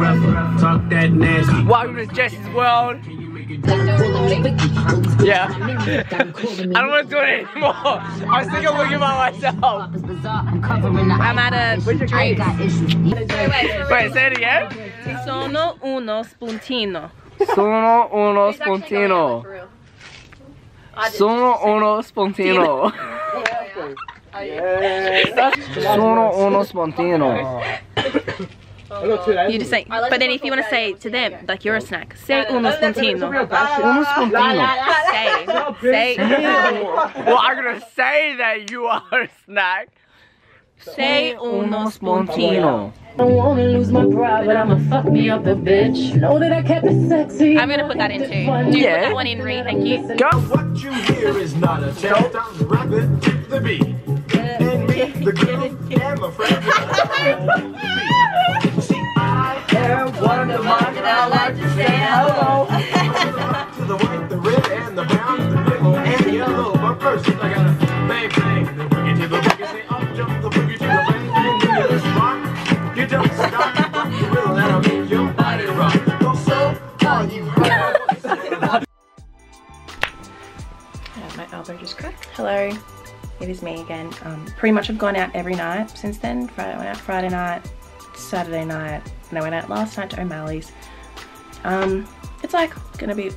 rapper, talk that nasty. Welcome to Jesse's world. Yeah. I don't want to do it anymore. I'm sick of looking by myself. I'm at a. What's your grade? Wait, say it again? Sono uno spuntino. Sono uno spuntino. Sono uno spuntino. Sono uno spuntino. You just say, but then if you want to say to them, like you're a snack, say uno spuntino. Uno spuntino. Say. Well, I'm gonna say that you are a snack. Say uno spuntino. I don't wanna lose my pride, but I'ma fuck me up a bitch. Know that I kept it sexy. I'm gonna put that in too. Do you put that one in, Ree? Thank you. Go. What you hear is not a shout. I'm rapping the beat. And me, the girl, and my friend. One of mine, and I like to say hello. To the white, the red, and the brown, the middle, and yellow. But first, I gotta bang, bang, the boogie to the boogie. Say, up jump the boogie to the bang, bang. You just rock, you don't stop, but you will, and I'll make your body rock. Go so hard, you rock. My elbow just cracked. Hello, it is me again. Pretty much I've gone out every night since then. Friday, I went out Friday night, Saturday night, and I went out last night to O'Malley's. It's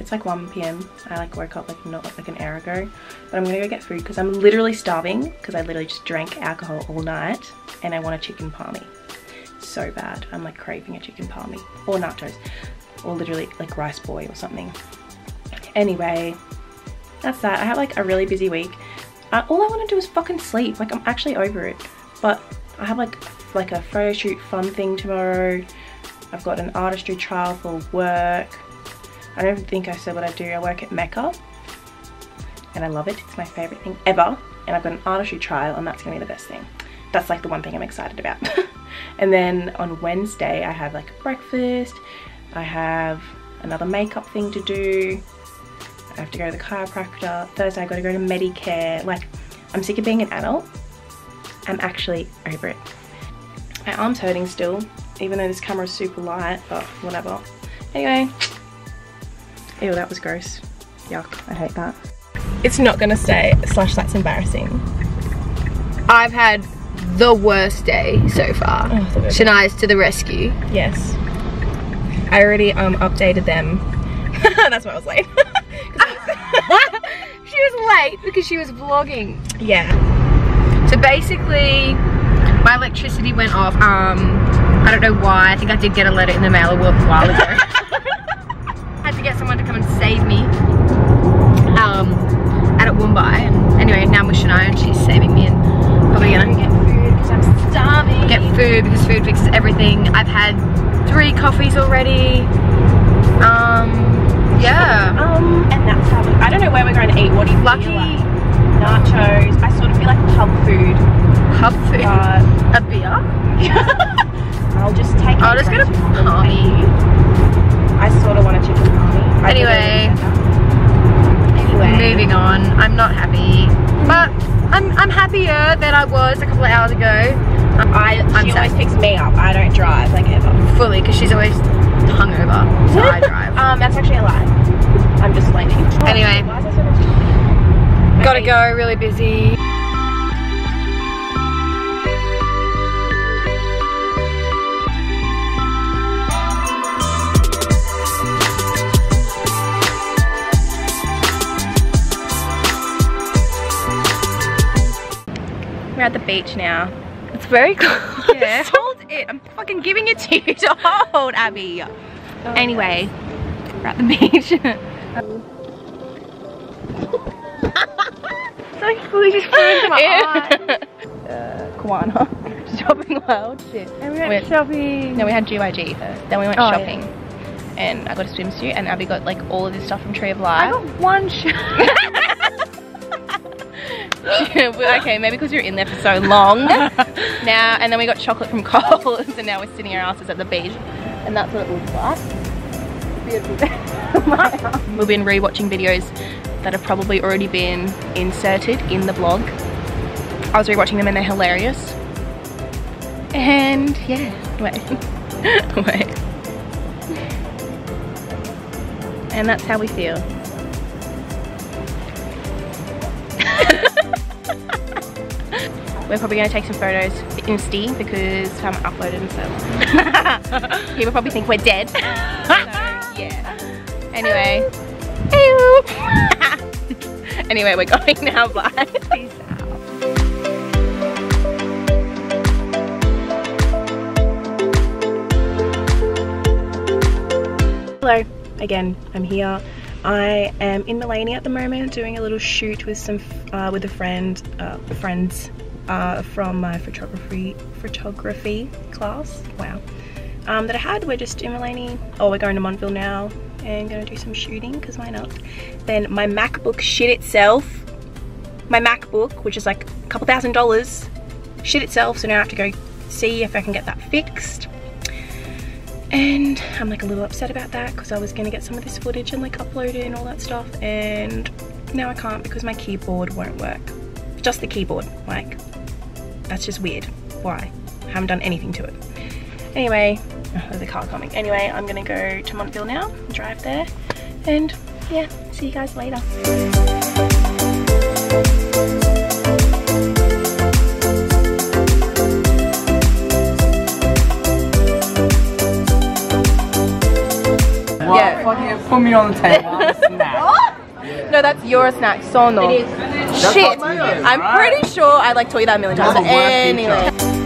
like 1 p.m. I like woke up like not like an hour ago, but I'm gonna go get food because I'm literally starving because I literally just drank alcohol all night and I want a chicken palmy so bad. I'm like craving a chicken palmy or nachos or literally like rice boy or something. Anyway, that's that. I had like a really busy week. All I want to do is fucking sleep. Like I'm actually over it, but I have like a photo shoot fun thing tomorrow. I've got an artistry trial for work. I don't think I said what I do. I work at Mecca and I love it. It's my favorite thing ever. And I've got an artistry trial and that's gonna be the best thing. That's like the one thing I'm excited about. And then on Wednesday I have like breakfast. I have another makeup thing to do. I have to go to the chiropractor. Thursday I gotta go to Medicare. Like I'm sick of being an adult. I'm actually over it. My arm's hurting still, even though this camera's super light, but whatever. Anyway, ew, that was gross. Yuck, I hate that. It's not gonna stay, / that's embarrassing. I've had the worst day so far. Oh, Shania's to the rescue. Yes. I already updated them. That's why I was late. She was late because she was vlogging. Yeah. So basically, my electricity went off. I don't know why. I think I did get a letter in the mail a while ago. I had to get someone to come and save me out at Wumbi. And anyway, now I'm with Shania and she's saving me and probably gonna get food because I'm starving. Get food because food fixes everything. I've had 3 coffees already. Yeah. And that's how I don't know where we're going to eat. What do you feel like? Nachos. I sort of feel like pub food. Pub food? A beer? I'll just take it. I'll just get a palmy. I sort of want a chicken palmy. Anyway. Moving on. I'm not happy. But I'm happier than I was a couple of hours ago. She always picks me up. I don't drive, like ever. Fully, because she's always hungover. So I drive. That's actually a lie. I'm just like, anyway. Why is there so much time? Gotta go, really busy. We're at the beach now. It's very cold. Yeah. Hold it. I'm fucking giving it to you to hold, Abby. Oh, anyway, nice. We're at the beach. So cool, just flew into my eye. Kiwana. Shopping wild shit. And we went shopping. No, we had GYG first. Then we went shopping. Yeah. And I got a swimsuit and Abby got like all of this stuff from Tree of Life. I got one shirt. Okay, maybe because you're in there for so long. Now, and then we got chocolate from Coles and now we're sitting our asses at the beach. And that's what it looks like. Beautiful day. We've been re-watching videos that have probably already been inserted in the vlog. I was re-watching them and they're hilarious. And yeah, wait. And that's how we feel. We're probably going to take some photos for Insta because I haven't uploaded them, so people probably think we're dead. So, yeah. Anyway. Anyway, we're going now, blind. Peace out. Hello. Again, I'm here. I am in Maleny at the moment, doing a little shoot with some with a friend, friends from my photography class. Wow, that I had. We're just in Maleny. Oh, we're going to Montville now and gonna do some shooting because why not? Then my MacBook shit itself. My MacBook, which is like a couple $1000s, shit itself. So now I have to go see if I can get that fixed. And I'm like a little upset about that because I was gonna get some of this footage and like upload it and all that stuff, and now I can't because my keyboard won't work. Just the keyboard, like, that's just weird. Why? I haven't done anything to it. Anyway, oh, there's a car coming. Anyway, I'm gonna go to Montville now, drive there, and yeah, see you guys later. Fucking put me on the table. No, that's your snack. So no. It is. Shit. I'm pretty sure I like told you that a million times. Anyway.